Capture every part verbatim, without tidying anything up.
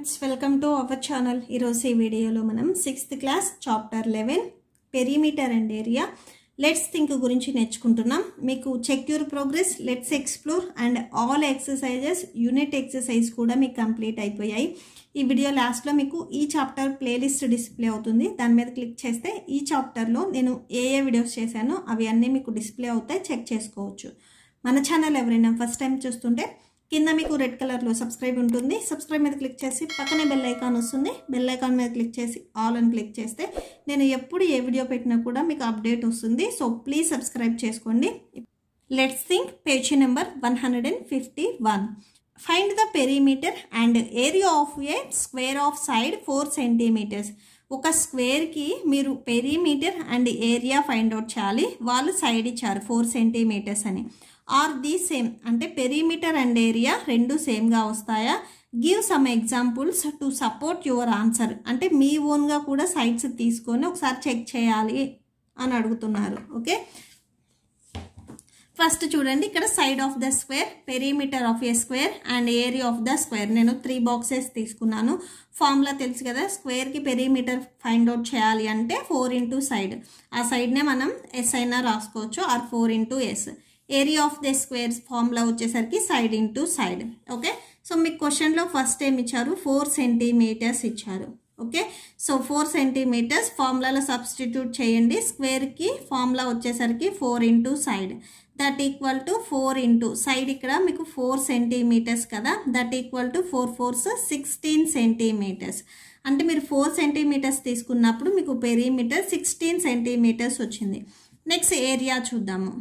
Friends welcome to our channel video मनम sixth class chapter eleven perimeter and area let's think गुरिंची नेर्चुकुंटुन्नाम मीकु check your progress let's explore and all exercises unit exercise कूडा मीकु complete अयिपोयायि ई video last लो मीकु ई चैप्टर प्लेलिस्ट डिस्प्ले अवुतुंदी दानि मीद क्लिक चेस्ते ई चैप्टर लो नेनु ए ए वीडियोस चेशानो अवि अन्नी मीकु डिस्प्ले अवुतायि चेक चेसुकोवच्चु मन चैनल एवरैना फस्ट टाइम चूस्तुंटे కింద మీకు రెడ్ కలర్ లో సబ్స్క్రైబ్ ఉంటుంది సబ్స్క్రైబ్ మీద క్లిక్ చేసి పక్కనే బెల్ ఐకాన్ వస్తుంది బెల్ ఐకాన్ మీద క్లిక్ చేసి ఆల్ అని క్లిక్ చేస్తే నేను ఎప్పుడు ఏ వీడియో పెట్టినా కూడా మీకు అప్డేట్ వస్తుంది సో ప్లీజ్ సబ్స్క్రైబ్ చేసుకోండి let's think page number one fifty one find the perimeter and area of a square of side four centimetres ఒక స్క్వేర్ కి మీరు perimeter and area find out చేయాలి వాళ్ళు సైడ్ ఇచ్చారు ఫోర్ సెంటీమీటర్స్ అని are the same అంటే perimeter and area రెండు same గా వస్తాయా give some examples to support your answer అంటే మీ ఓన్ గా కూడా సైడ్స్ తీసుకొని ఒకసారి చెక్ చేయాలి అని అడుగుతున్నారు ఓకే ఫస్ట్ చూడండి ఇక్కడ side of the square perimeter of a square and area of the square నేను త్రీ బాక్సెస్ తీసుకున్నాను ఫార్ములా తెలుసు కదా స్క్వేర్ కి పెరిమీటర్ ఫైండ్ అవుట్ చేయాలి అంటే ఫోర్ ఇంటూ సైడ్ ఆ సైడ్ నే మనం ఎస్ అయినా రాసుకోవచ్చు or four into S area of the square formula వచ్చేసరికి side into side okay so మీకు క్వశ్చన్లో ఫస్ట్ ఏమి ఇచ్చారు ఫోర్ సెంటీమీటర్స్ ఇచ్చారు ఓకే సో ఫోర్ సెంటీమీటర్స్ ఫార్ములాలో సబ్స్టిట్యూట్ చేయండి స్క్వేర్కి ఫార్ములా వచ్చేసరికి four into side that equal to four into side ఇక్కడ మీకు ఫోర్ సెంటీమీటర్స్ కదా that equal to four fours sixteen centimetres అంటే మీరు ఫోర్ సెంటీమీటర్స్ తీసుకున్నప్పుడు మీకు పెరిమీటర్ సిక్స్టీన్ సెంటీమీటర్స్ వచ్చింది నెక్స్ట్ ఏరియా చూద్దాము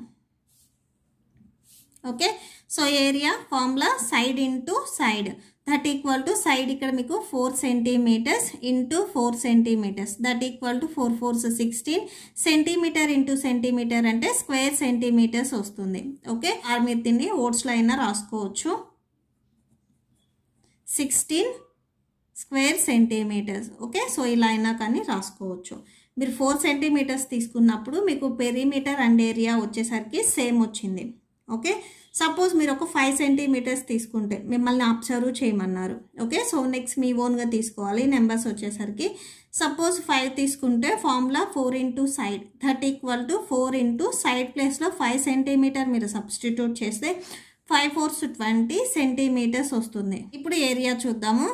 okay so area formula side into side that equal to side इक्कड़ मीकु four centimetres into four centimetres that equal to four four sixteen centimetre into centimetre अंटे square centimetres वस्तुंदी okay are मीरु दीन्नी ओट्स लो अयिना रासुकोवच्चु sixteen square centimetres okay so इला अयिना कानी रासुकोवच्चु मीरु फोर सेंटीमीटर्स तीसुकुन्नप्पुडु मीकु पेरीमीटर अंड एरिया वच्चेसरिकी सेम वच्चिंदी ओके सपोज मेरे को फाइव सेंटीमीटर्स తీసుకుంటే మిమ్మల్ని అబ్జర్వ్ చేయమన్నారు ఓకే సో నెక్స్ట్ మీ ఓన్ గా తీసుకోవాలి నంబర్స్ వచ్చేసరికి సపోజ్ ఫైవ్ తీసుకుంటే formula four into side that equal to four into side place లో ఫైవ్ సెంటీమీటర్ మీరు సబ్స్టిట్యూట్ చేస్తే ఫైవ్ ఫోర్స్ ట్వంటీ సెంటీమీటర్స్ వస్తుంది ఇప్పుడు ఏరియా చూద్దాము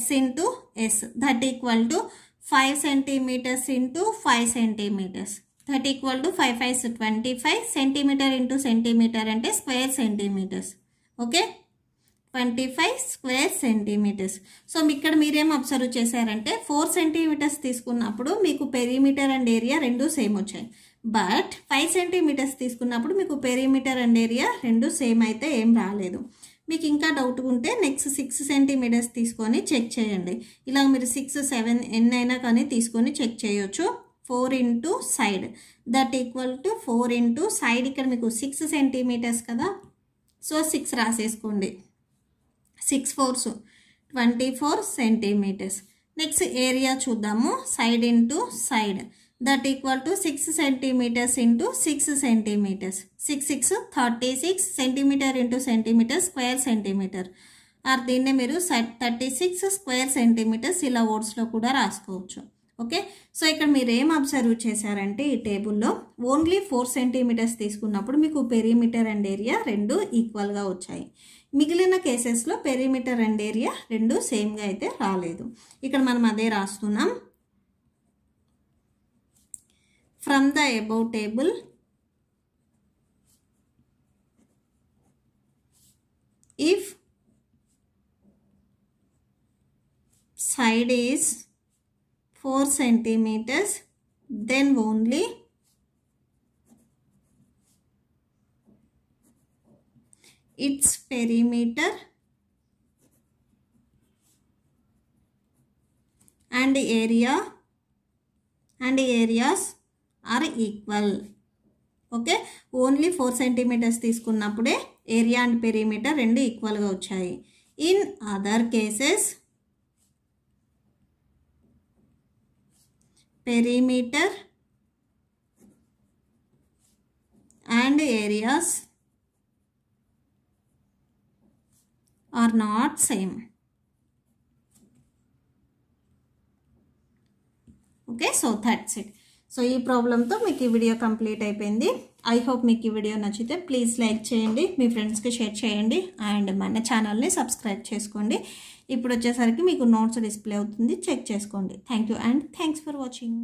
s into s that equal to five centimetres into five centimetres that equal to five five twenty five centimetre into centimetre అంటే square centimetres okay twenty five square centimetres so ఇక్కడ మీరేం observe చేశారంటే four centimetres తీసుకున్నప్పుడు మీకు perimeter and area రెండు same వచ్చాయి but five centimetres తీసుకున్నప్పుడు మీకు పెరిమీటర్ అండ్ ఏరియా రెండు సేమ్ అయితే ఏం రాలేదు మీకు ఇంకా డౌట్ ఉంటే నెక్స్ట్ సిక్స్ సెంటీమీటర్స్ తీసుకొని చెక్ చేయండి ఇలా మీరు సిక్స్ సెవెన్ ఎన్ని అయినా కానీ తీసుకొని చెక్ చేయొచ్చు four into side that equal to four into side इक सिक्स सेंटीमीटर्स कदा सो सिक्स रासेसुकोंडी six fours twenty four centimetres next area चूद्दामु side into side that equal to six centimetres into six centimetres six six thirty six centimetre into centimetre square centimetre or दीन्ने मीरू thirty six square centimetres इला words लो कूडा रासुकोवच्चु okay so ఇక్కడ మీరు ఏం అబ్జర్వ్ చేశారంటే ఈ టేబుల్లో ఓన్లీ ఫోర్ సెంటీమీటర్స్ తీసుకున్నప్పుడు మీకు పెరిమీటర్ అండ్ ఏరియా రెండు ఈక్వల్గా వచ్చాయి మిగిలిన కేసెస్లో పెరిమీటర్ అండ్ ఏరియా రెండు సేమ్గా అయితే రాలేదు ఇక్కడ మనం అదే రాస్తున్నాం from the above table if side is four centimeters, then only its perimeter and area and areas are equal. Okay only four centimetres తీసుకున్నప్పుడే ఏరియా అండ్ పెరిమీటర్ రెండు ఈక్వల్గా వచ్చాయి in other cases perimeter and areas are not same okay so that's it so ఈ ప్రాబ్లంతో మీకు ఈ video complete అయిపోయింది. I hope మీకు ఈ వీడియో నచ్చితే ప్లీజ్ లైక్ చేయండి, మీ ఫ్రెండ్స్కి షేర్ చేయండి అండ్ మన ఛానల్ని సబ్స్క్రైబ్ చేసుకోండి. ఇప్పుడు వచ్చేసరికి మీకు నోట్స్ డిస్ప్లే అవుతుంది, చెక్ చేసుకోండి. Thank you and thanks for watching.